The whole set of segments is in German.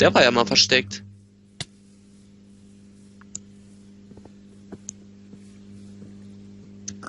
Der war ja mal versteckt.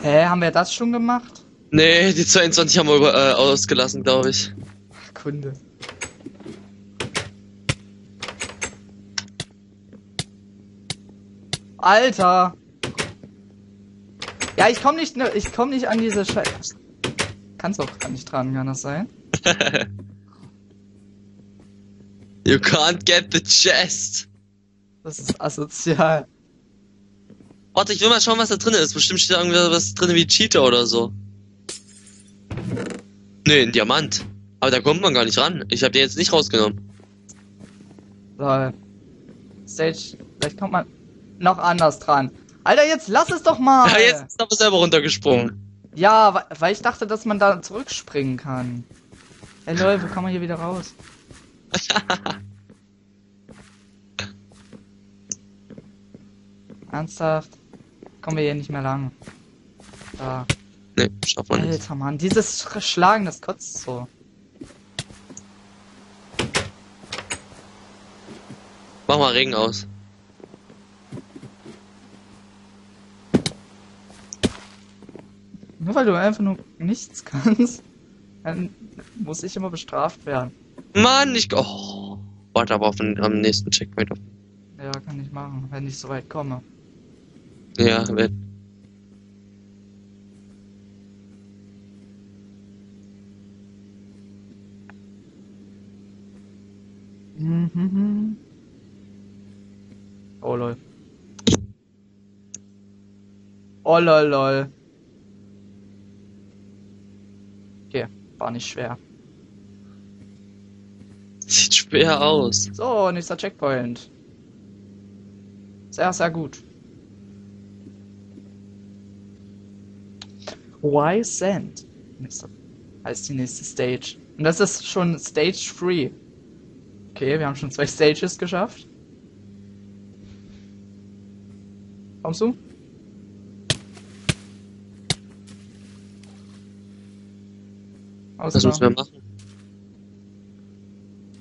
Hä, haben wir das schon gemacht? Nee, die 22 haben wir ausgelassen, glaube ich. Kunde. Alter! Ja, ich komm nicht an diese Scheiße. Kannst auch gar nicht dran, kann das sein? You can't get the chest! Das ist asozial. Warte, ich will mal schauen, was da drin ist. Bestimmt steht da irgendwas drin wie Cheater oder so. Nee, ein Diamant. Aber da kommt man gar nicht ran. Ich habe den jetzt nicht rausgenommen. Lol. Stage, vielleicht kommt man noch anders dran. Alter, jetzt lass es doch mal! Ja, jetzt ist aber selber runtergesprungen. Ja, weil ich dachte, dass man da zurückspringen kann. Ey, lol, wo kann man hier wieder raus? Ernsthaft? Kommen wir hier nicht mehr lang. Da. Nee, schaff mal nicht. Alter, Mann, dieses Schlagen, das kotzt so. Mach mal Regen aus. Nur weil du einfach nur nichts kannst, dann muss ich immer bestraft werden. Mann, ich... Oh, warte aber auf am nächsten Checkpoint. Ja, kann ich machen, wenn ich so weit komme. Ja, wenn... Oh lol. Oh lol lol. Okay, war nicht schwer. Sieht schwer aus. So, nächster Checkpoint. Sehr, sehr gut. Why Sand? Heißt die nächste Stage. Und das ist schon Stage 3. Okay, wir haben schon 2 Stages geschafft. Kommst du? Außer was müssen wir machen?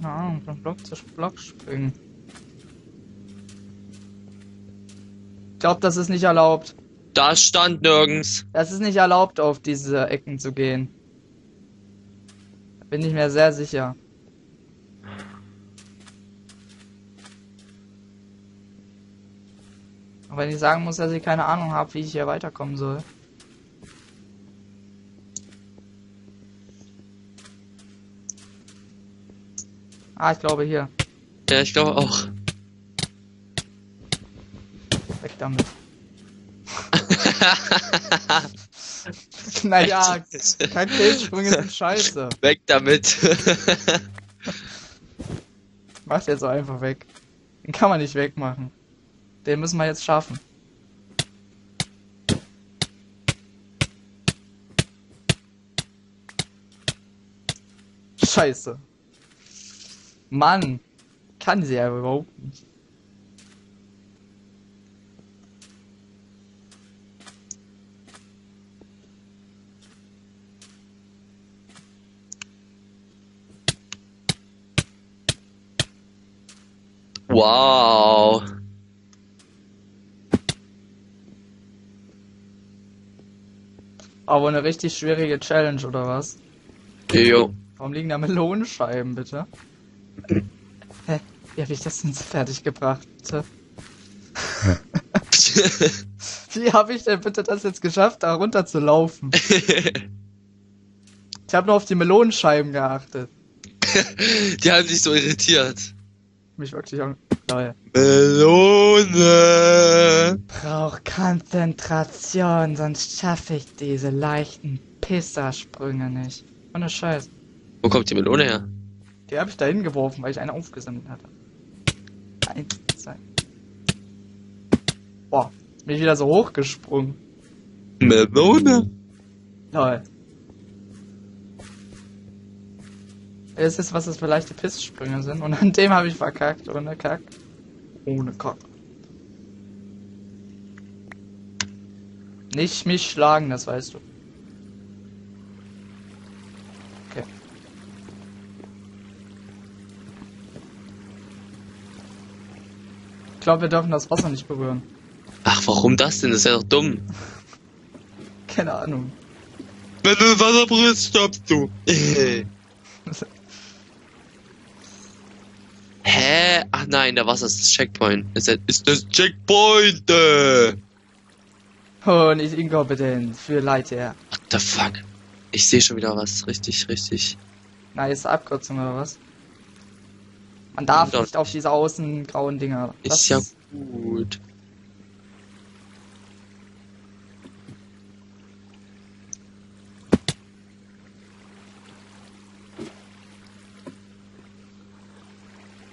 Keine Ahnung, von Block zu Block springen. Ich glaube, das ist nicht erlaubt. Das stand nirgends. Das ist nicht erlaubt, auf diese Ecken zu gehen. Bin ich mir sehr sicher. Auch wenn ich sagen muss, dass ich keine Ahnung habe, wie ich hier weiterkommen soll. Ah, ich glaube hier. Ja, ich glaube auch. Weg damit. Naja, kein Felssprung ist scheiße. Weg damit. Mach's jetzt so einfach weg. Den kann man nicht wegmachen. Den müssen wir jetzt schaffen. Scheiße. Mann, kann sie ja überhaupt nicht. Wow. Aber eine richtig schwierige Challenge, oder was? Jo. Warum liegen da Melonenscheiben, bitte? Hä? Wie hab ich das denn fertig gebracht, bitte? Wie hab ich denn bitte das jetzt geschafft, da runter zu laufen? Ich hab nur auf die Melonenscheiben geachtet. Die haben dich so irritiert. Mich wirklich auch... Neue. Melone! Brauch Konzentration, sonst schaffe ich diese leichten Pissersprünge nicht. Ohne Scheiß. Wo kommt die Melone her? Die habe ich da hingeworfen, weil ich eine aufgesammelt hatte. 1, 2. Boah, bin ich wieder so hochgesprungen. Melone! Lol. Es ist, was das für leichte Pisssprünge sind. Und an dem habe ich verkackt. Ohne Kack. Ohne Kack. Nicht mich schlagen, das weißt du. Okay. Ich glaube, wir dürfen das Wasser nicht berühren. Ach, warum das denn? Das ist ja doch dumm. Keine Ahnung. Wenn du das Wasser berührst, stirbst du. Hä? Ach nein, der Wasser ist das Checkpoint. Ist das Checkpoint! Oh, nicht inkompetent. Für Leute, ja. What the fuck? Ich sehe schon wieder was. Richtig. Nice Abkürzung oder was? Man darf nicht auf diese außen grauen Dinger. Das ist ja gut.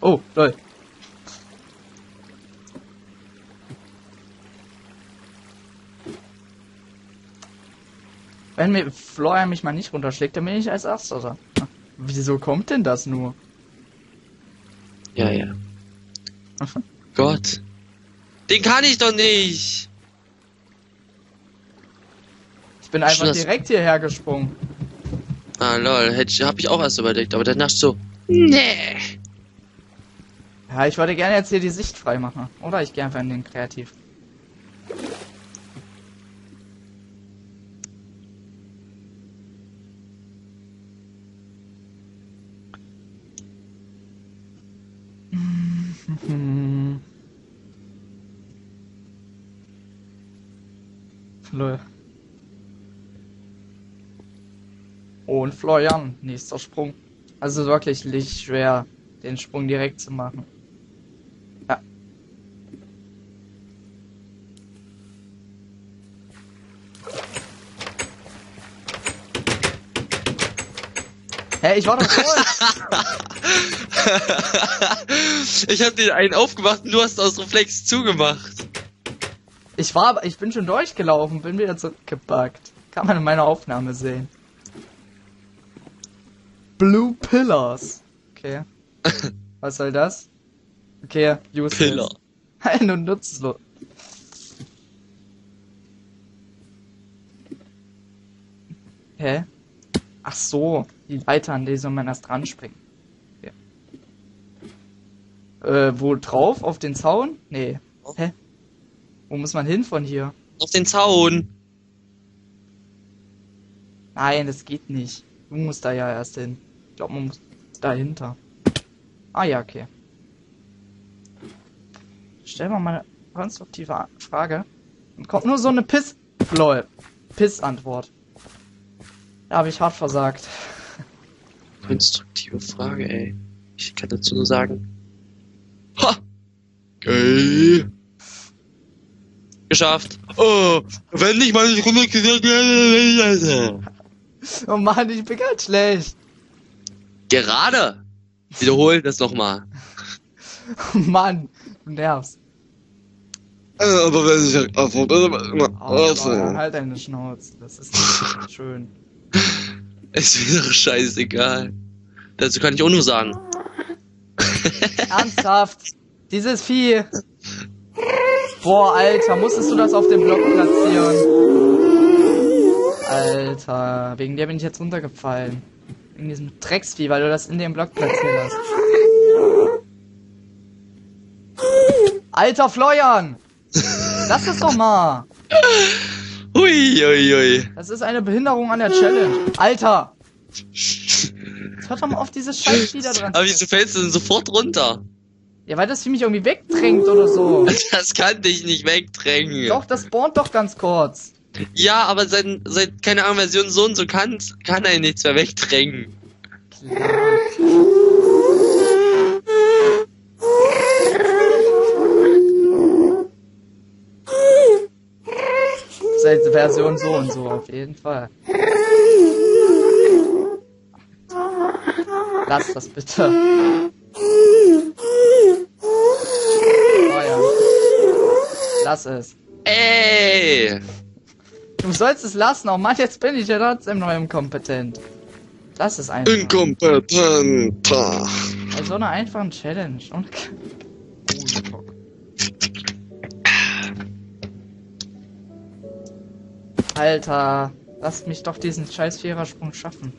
Oh, lol. Wenn mir Florian mich mal nicht runterschlägt, dann bin ich als Erster da. Wieso kommt denn das nur? Ja. Gott. Den kann ich doch nicht! Ich bin einfach direkt hierher gesprungen. Ah, lol. Hab ich auch erst überlegt, aber danach so... Nee! Ja, ich würde gerne jetzt hier die Sicht frei machen. Oder ich gehe einfach in den Kreativ. Lol. Und Florian, nächster Sprung. Also wirklich nicht schwer, den Sprung direkt zu machen. Hey, ich war doch voll. Ich hab den einen aufgemacht und du hast aus Reflex zugemacht. Ich bin schon durchgelaufen, bin wieder zurückgepackt. Kann man in meiner Aufnahme sehen. Blue Pillars. Okay. Was soll das? Okay, useless. Pillar. Nein, und nutzlos. Hä? Ach so, die Leiter, an die soll man erst dran springen. Ja. Wo drauf? Auf den Zaun? Nee. Hä? Wo muss man hin von hier? Auf den Zaun! Nein, das geht nicht. Du musst da ja erst hin. Ich glaube, man muss dahinter. Ah ja, okay. Stellen wir mal eine konstruktive Frage. Und kommt nur so eine Piss-Antwort. Da habe ich hart versagt. Konstruktive Frage, ey. Ich kann dazu nur sagen. Ha! Geil! Geschafft! Oh! Wenn ich mal nicht runtergesetzt werde. Oh Mann, ich bin ganz schlecht! Gerade! Wiederhol das nochmal. Oh Mann, du nervst. Aber wenn ich halt deine Schnauze, das ist nicht schön. Es wäre scheißegal. Dazu kann ich auch nur sagen. Ernsthaft? Dieses Vieh. Boah, Alter, musstest du das auf dem Block platzieren? Alter, wegen der bin ich jetzt runtergefallen. Wegen diesem Drecksvieh, weil du das in dem Block platziert hast. Alter, Florian! Lass es doch mal! Ui, ui, ui. Das ist eine Behinderung an der Challenge. Alter! Jetzt hört doch mal auf, dieses Scheißvieh da dran. Aber wieso fällst du denn sofort runter? Ja, weil das Vieh mich irgendwie wegdrängt oder so. Das kann dich nicht wegdrängen. Doch, das spawnt doch ganz kurz. Ja, aber seit keine Ahnung, Version so und so kann er nichts mehr wegdrängen. Klar. Version so und so, auf jeden Fall. Lass das bitte. Oh ja. Lass es. Ey! Du sollst es lassen, oh Mann, jetzt bin ich ja trotzdem noch inkompetent. Lass es einfach. Inkompetenter. Bei so einer einfachen Challenge. Und Alter, lasst mich doch diesen scheiß Vierersprung schaffen.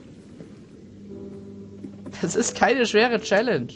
Das ist keine schwere Challenge.